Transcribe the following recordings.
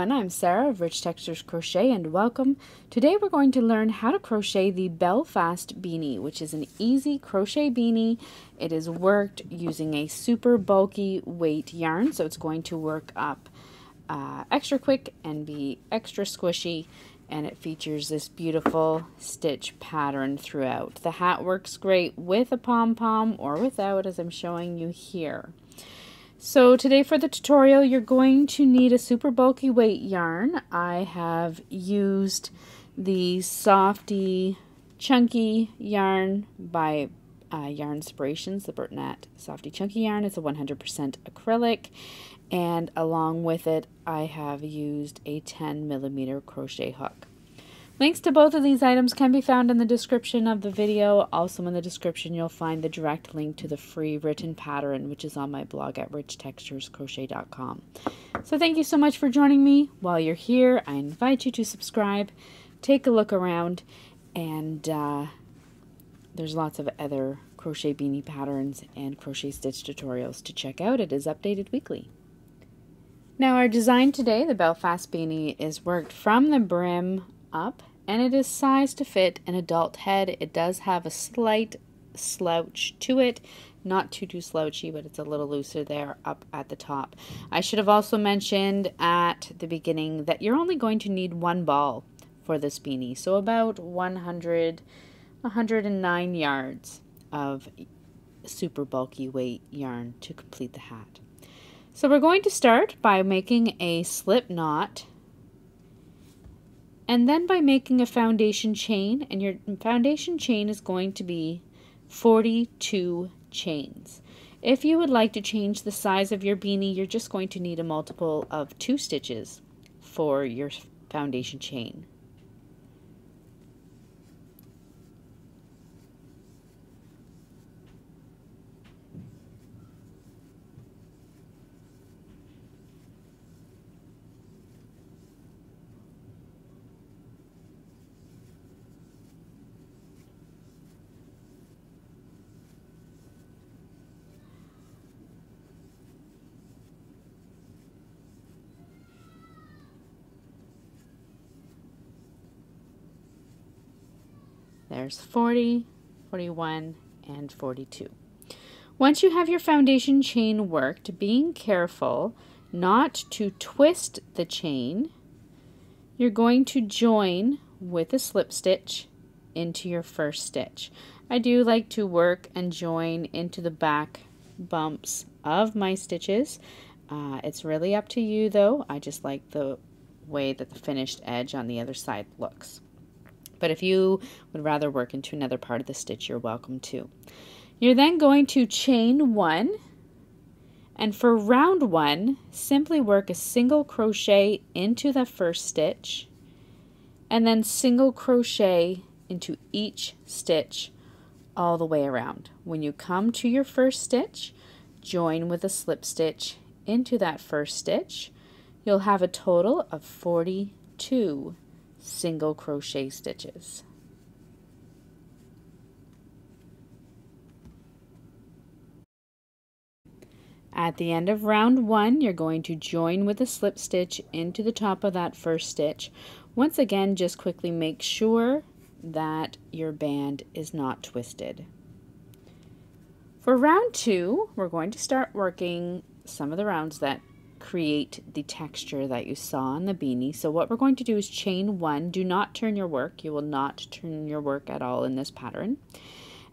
everyone, I'm Sarah of Rich Textures Crochet and welcome. Today we're going to learn how to crochet the Belfast Beanie, which is an easy crochet beanie. It is worked using a super bulky weight yarn, so it's going to work up extra quick and be extra squishy, and it features this beautiful stitch pattern throughout. The hat works great with a pom-pom or without, as I'm showing you here. So today for the tutorial you're going to need a super bulky weight yarn. I have used the Softee Chunky yarn by Yarnspirations, the Bertinette Softee Chunky yarn. It's a 100% acrylic, and along with it I have used a 10mm crochet hook. Links to both of these items can be found in the description of the video. Also in the description you'll find the direct link to the free written pattern, which is on my blog at richtexturescrochet.com. So thank you so much for joining me. While you're here, I invite you to subscribe, take a look around, and there's lots of other crochet beanie patterns and crochet stitch tutorials to check out. It is updated weekly. Now our design today, the Belfast Beanie, is worked from the brim up, and it is sized to fit an adult head. It does have a slight slouch to it, not too slouchy, but it's a little looser there up at the top. I should have also mentioned at the beginning that you're only going to need one ball for this beanie, so about 109 yards of super bulky weight yarn to complete the hat. So we're going to start by making a slip knot, and then by making a foundation chain, and your foundation chain is going to be 42 chains. If you would like to change the size of your beanie, you're just going to need a multiple of 2 stitches for your foundation chain. There's 40, 41, and 42. Once you have your foundation chain worked, being careful not to twist the chain, you're going to join with a slip stitch into your first stitch. I do like to work and join into the back bumps of my stitches. It's really up to you though. I just like the way that the finished edge on the other side looks. But if you would rather work into another part of the stitch, you're welcome to. You're then going to chain 1, and for round 1, simply work a single crochet into the first stitch, and then single crochet into each stitch all the way around. When you come to your first stitch, join with a slip stitch into that first stitch. You'll have a total of 42 single crochet stitches. At the end of round 1, you're going to join with a slip stitch into the top of that first stitch. Once again, just quickly make sure that your band is not twisted. For round 2, we're going to start working some of the rounds that create the texture that you saw on the beanie. So what we're going to do is chain 1. Do not turn your work. You will not turn your work at all in this pattern.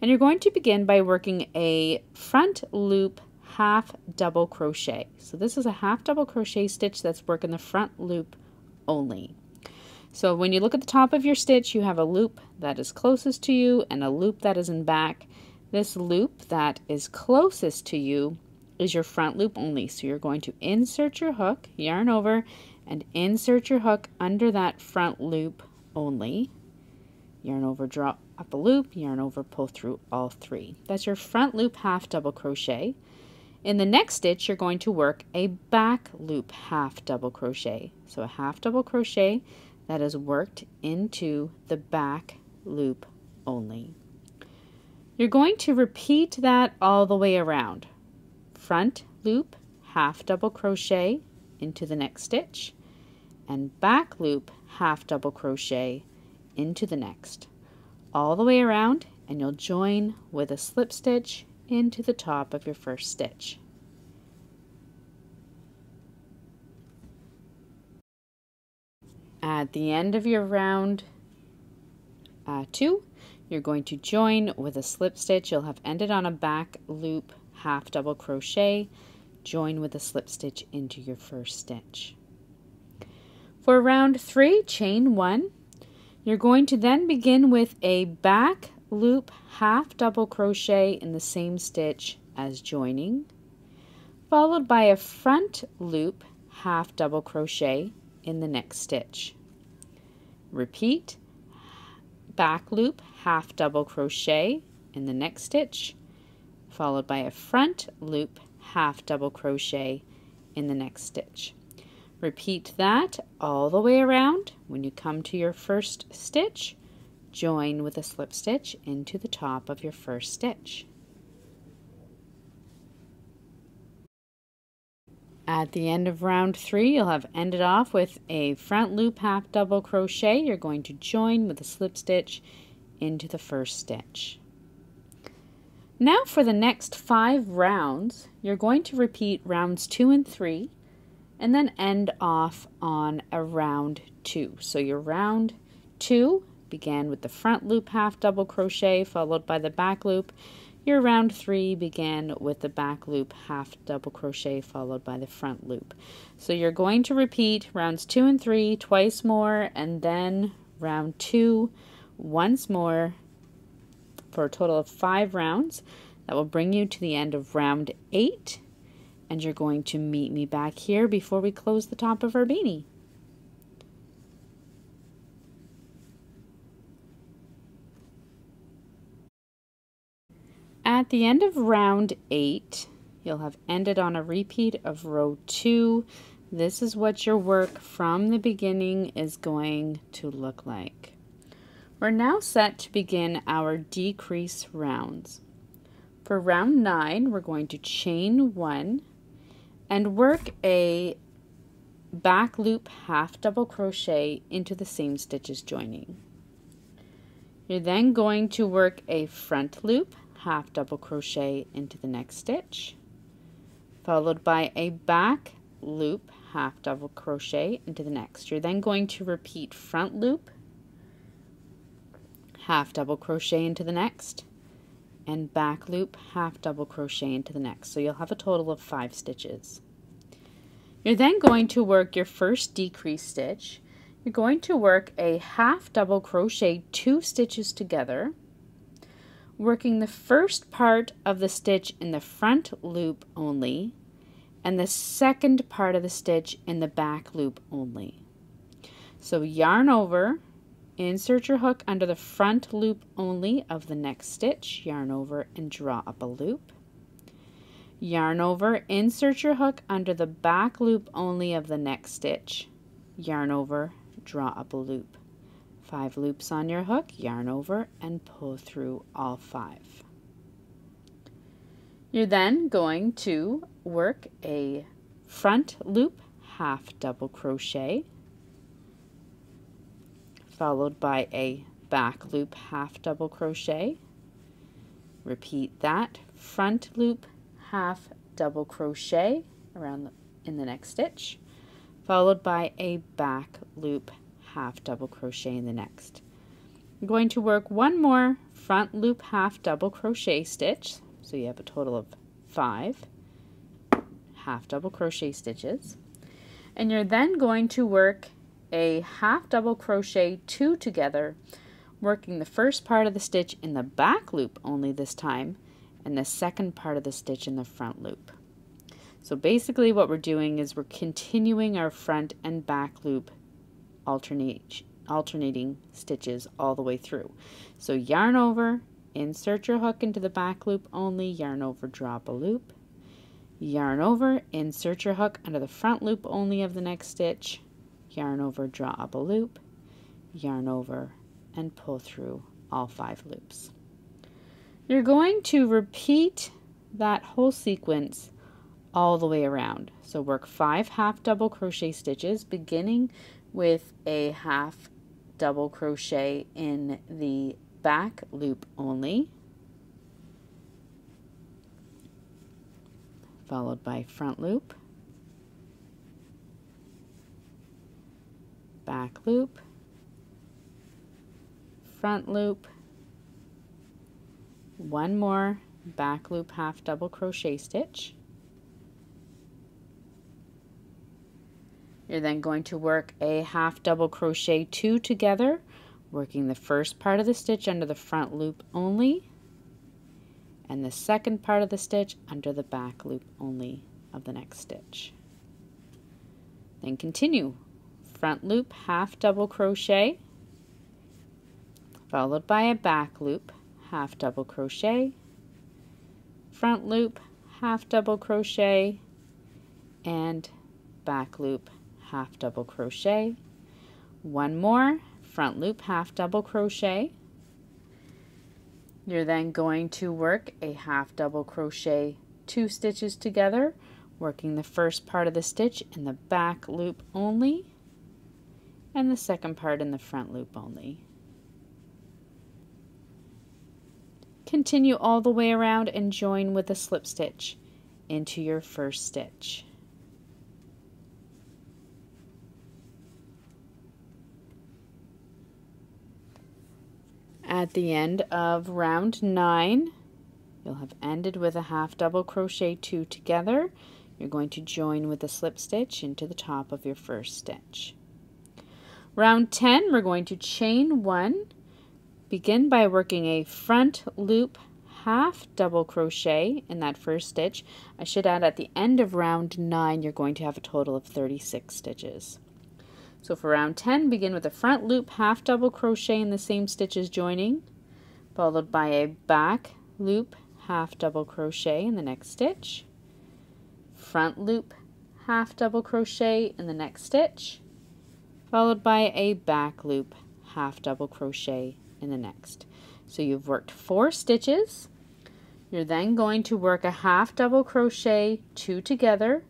And you're going to begin by working a front loop half double crochet. So this is a half double crochet stitch that's working the front loop only. So when you look at the top of your stitch, you have a loop that is closest to you and a loop that is in back. This loop that is closest to you is your front loop only, so you're going to insert your hook, yarn over, and insert your hook under that front loop only. Yarn over, draw up a loop, yarn over, pull through all 3. That's your front loop half double crochet. In the next stitch, you're going to work a back loop half double crochet. So a half double crochet that is worked into the back loop only. You're going to repeat that all the way around. Front loop half double crochet into the next stitch, and back loop half double crochet into the next, all the way around, and you'll join with a slip stitch into the top of your first stitch. At the end of your round 2, you're going to join with a slip stitch. You'll have ended on a back loop half double crochet, join with a slip stitch into your first stitch. For round 3, chain 1, you're going to then begin with a back loop half double crochet in the same stitch as joining, followed by a front loop half double crochet in the next stitch. Repeat back loop half double crochet in the next stitch, followed by a front loop half double crochet in the next stitch. Repeat that all the way around. When you come to your first stitch, join with a slip stitch into the top of your first stitch. At the end of round 3, you'll have ended off with a front loop half double crochet. You're going to join with a slip stitch into the first stitch. Now for the next 5 rounds, you're going to repeat rounds 2 and 3 and then end off on a round 2. So your round 2 began with the front loop half double crochet followed by the back loop. Your round 3 began with the back loop half double crochet followed by the front loop. So you're going to repeat rounds 2 and 3 twice more, and then round 2 once more, for a total of 5 rounds. That will bring you to the end of round 8, and you're going to meet me back here before we close the top of our beanie. At the end of round 8, you'll have ended on a repeat of row 2. This is what your work from the beginning is going to look like. We're now set to begin our decrease rounds. For round 9, we're going to chain 1 and work a back loop half double crochet into the same stitch as joining. You're then going to work a front loop half double crochet into the next stitch, followed by a back loop half double crochet into the next. You're then going to repeat front loop half double crochet into the next and back loop half double crochet into the next. So you'll have a total of 5 stitches. You're then going to work your first decrease stitch. You're going to work a half double crochet 2 stitches together, working the first part of the stitch in the front loop only and the second part of the stitch in the back loop only. So yarn over, insert your hook under the front loop only of the next stitch, yarn over and draw up a loop. Yarn over, insert your hook under the back loop only of the next stitch, yarn over, draw up a loop. 5 loops on your hook, yarn over and pull through all 5. You're then going to work a front loop half double crochet, followed by a back loop half double crochet. Repeat that front loop half double crochet around in the next stitch, followed by a back loop half double crochet in the next. I'm going to work one more front loop half double crochet stitch, so you have a total of 5 half double crochet stitches, and you're then going to work a half double crochet 2 together, working the first part of the stitch in the back loop only this time and the second part of the stitch in the front loop. So basically what we're doing is we're continuing our front and back loop alternating stitches all the way through. So yarn over, insert your hook into the back loop only, yarn over, drop a loop. Yarn over, insert your hook under the front loop only of the next stitch, yarn over, draw up a loop, yarn over and pull through all 5 loops. You're going to repeat that whole sequence all the way around. So work 5 half double crochet stitches beginning with a half double crochet in the back loop only, followed by front loop, back loop, front loop, one more back loop half double crochet stitch. You're then going to work a half double crochet two together, working the first part of the stitch under the front loop only and the second part of the stitch under the back loop only of the next stitch. Then continue front loop half double crochet followed by a back loop half double crochet, front loop half double crochet, and back loop half double crochet, one more front loop half double crochet. You're then going to work a half double crochet two stitches together, working the first part of the stitch in the back loop only and the second part in the front loop only. Continue all the way around and join with a slip stitch into your first stitch. At the end of round 9, you'll have ended with a half double crochet two together. You're going to join with a slip stitch into the top of your first stitch. Round 10, we're going to chain one. Begin by working a front loop half double crochet in that first stitch. I should add at the end of round 9, you're going to have a total of 36 stitches. So for round 10, begin with a front loop half double crochet in the same stitch as joining, followed by a back loop half double crochet in the next stitch, front loop half double crochet in the next stitch, followed by a back loop half double crochet in the next. So you've worked 4 stitches. You're then going to work a half double crochet two together,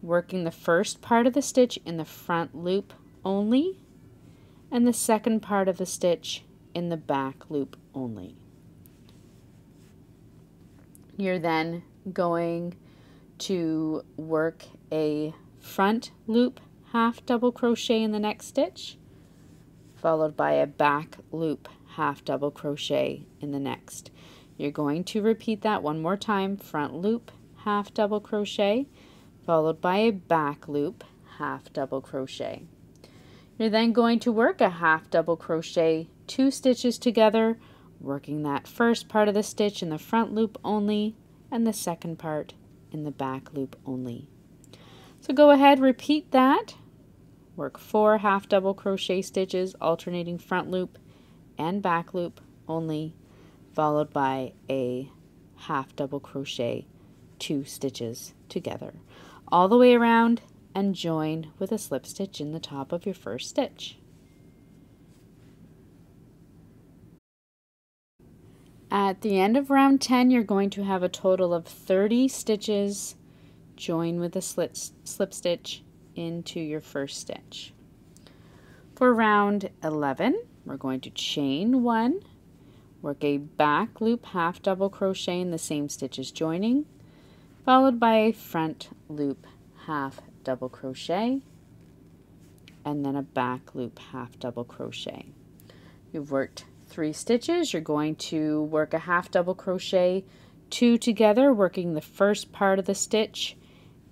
working the first part of the stitch in the front loop only and the second part of the stitch in the back loop only. You're then going to work a front loop half double crochet in the next stitch, followed by a back loop half double crochet in the next. You're going to repeat that one more time, front loop half double crochet followed by a back loop half double crochet. You're then going to work a half double crochet two stitches together, working that first part of the stitch in the front loop only and the second part in the back loop only. So go ahead, repeat that. Work 4 half double crochet stitches alternating front loop and back loop only, followed by a half double crochet two stitches together, all the way around, and join with a slip stitch in the top of your first stitch. At the end of round 10, you're going to have a total of 30 stitches. Join with a slip stitch into your first stitch. For round 11, we're going to chain one, work a back loop half double crochet in the same stitch as joining, followed by a front loop half double crochet and then a back loop half double crochet. You've worked 3 stitches. You're going to work a half double crochet two together, working the first part of the stitch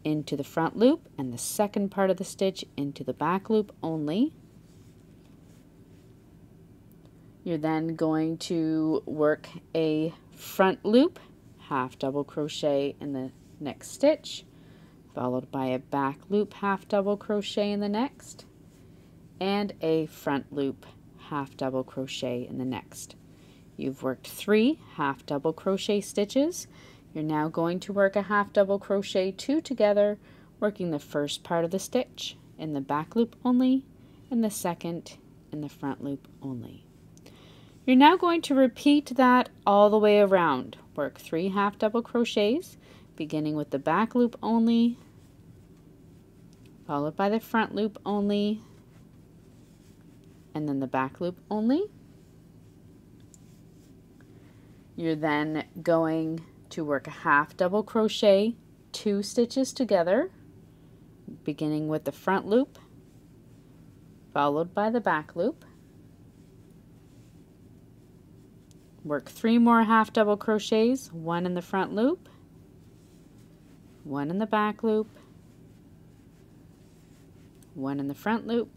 into the front loop and the second part of the stitch into the back loop only. You're then going to work a front loop half double crochet in the next stitch, followed by a back loop half double crochet in the next and a front loop half double crochet in the next. You've worked 3 half double crochet stitches. You're now going to work a half double crochet two together, working the first part of the stitch in the back loop only and the second in the front loop only. You're now going to repeat that all the way around. Work 3 half double crochets, beginning with the back loop only, followed by the front loop only, and then the back loop only. You're then going to work a half double crochet, 2 stitches together, beginning with the front loop, followed by the back loop. Work 3 more half double crochets, 1 in the front loop, 1 in the back loop, 1 in the front loop,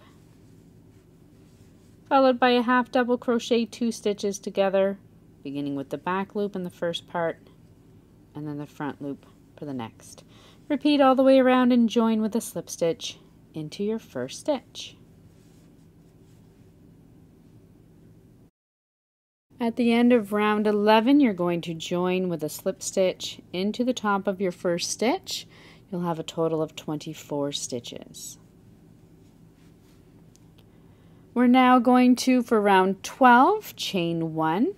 followed by a half double crochet, 2 stitches together, beginning with the back loop in the first part and then the front loop for the next. Repeat all the way around and join with a slip stitch into your first stitch. At the end of round 11, you're going to join with a slip stitch into the top of your first stitch. You'll have a total of 24 stitches. We're now going to, for round 12, chain 1.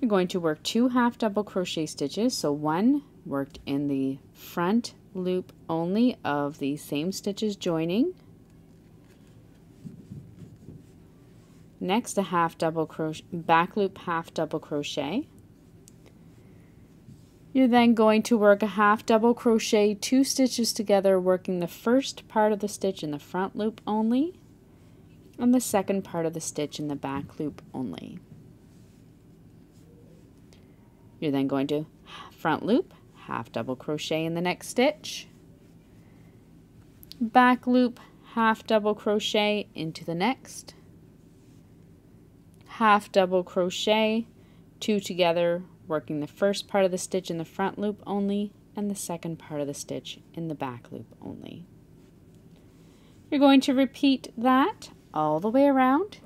You're going to work 2 half double crochet stitches, so 1 worked in the front loop only of the same stitches joining. Next, a half double crochet, back loop half double crochet. You're then going to work a half double crochet, 2 stitches together, working the first part of the stitch in the front loop only and the second part of the stitch in the back loop only. You're then going to front loop, half double crochet in the next stitch, back loop, half double crochet into the next, half double crochet, 2 together, working the first part of the stitch in the front loop only and the second part of the stitch in the back loop only. You're going to repeat that all the way around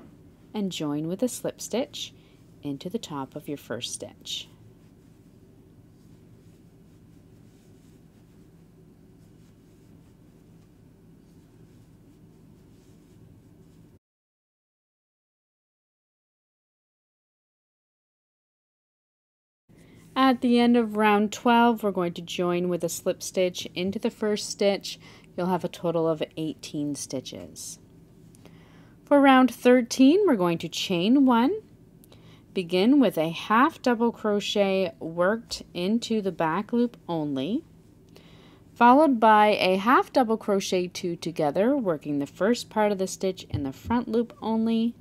and join with a slip stitch into the top of your first stitch. At the end of round 12, we're going to join with a slip stitch into the first stitch. You'll have a total of 18 stitches. For round 13, we're going to chain 1. Begin with a half double crochet worked into the back loop only, followed by a half double crochet, 2 together, working the first part of the stitch in the front loop only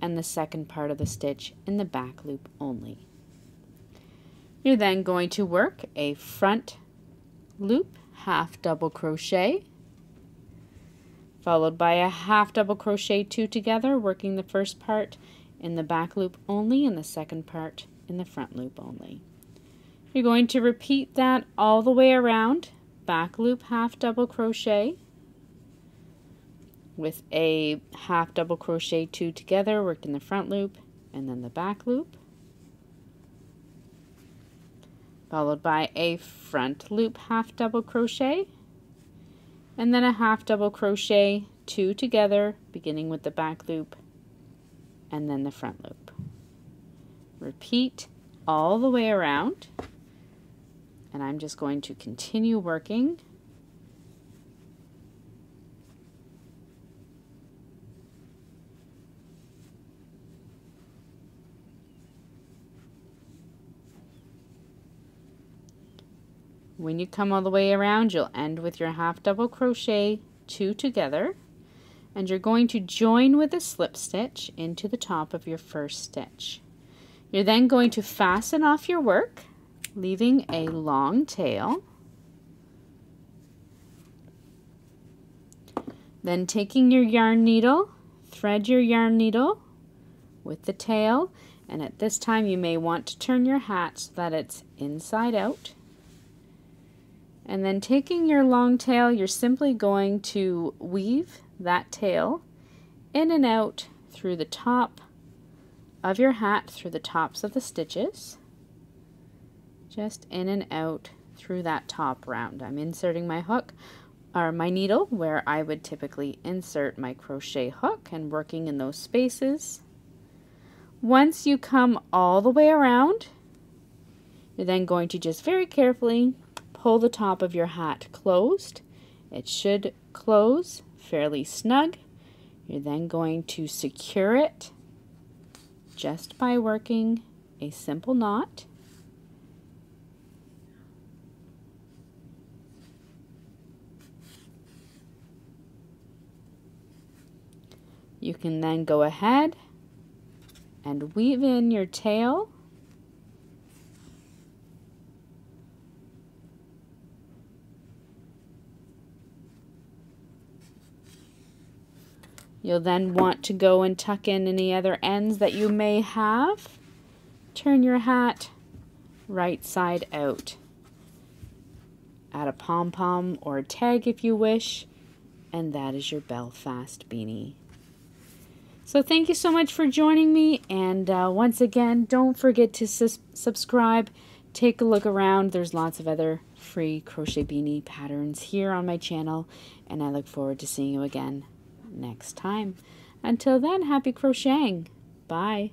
and the second part of the stitch in the back loop only. You're then going to work a front loop half double crochet, followed by a half double crochet, 2 together, working the first part in the back loop only and the second part in the front loop only. You're going to repeat that all the way around, back loop half double crochet with a half double crochet, 2 together, worked in the front loop and then the back loop, followed by a front loop half double crochet and then a half double crochet, 2 together, beginning with the back loop and then the front loop. Repeat all the way around, and I'm just going to continue working . When you come all the way around, you'll end with your half double crochet, 2 together, and you're going to join with a slip stitch into the top of your first stitch. You're then going to fasten off your work, leaving a long tail, then taking your yarn needle, thread your yarn needle with the tail, and at this time you may want to turn your hat so that it's inside out. And then taking your long tail, you're simply going to weave that tail in and out through the top of your hat, through the tops of the stitches, just in and out through that top round. I'm inserting my hook, or my needle, where I would typically insert my crochet hook, and working in those spaces. Once you come all the way around, you're then going to just very carefully pull the top of your hat closed. It should close fairly snug. You're then going to secure it just by working a simple knot. You can then go ahead and weave in your tail. You'll then want to go and tuck in any other ends that you may have. Turn your hat right side out. Add a pom-pom or a tag if you wish, and that is your Belfast beanie. So thank you so much for joining me, and once again, don't forget to subscribe. Take a look around. There's lots of other free crochet beanie patterns here on my channel, and I look forward to seeing you again next time. Until then, happy crocheting. Bye.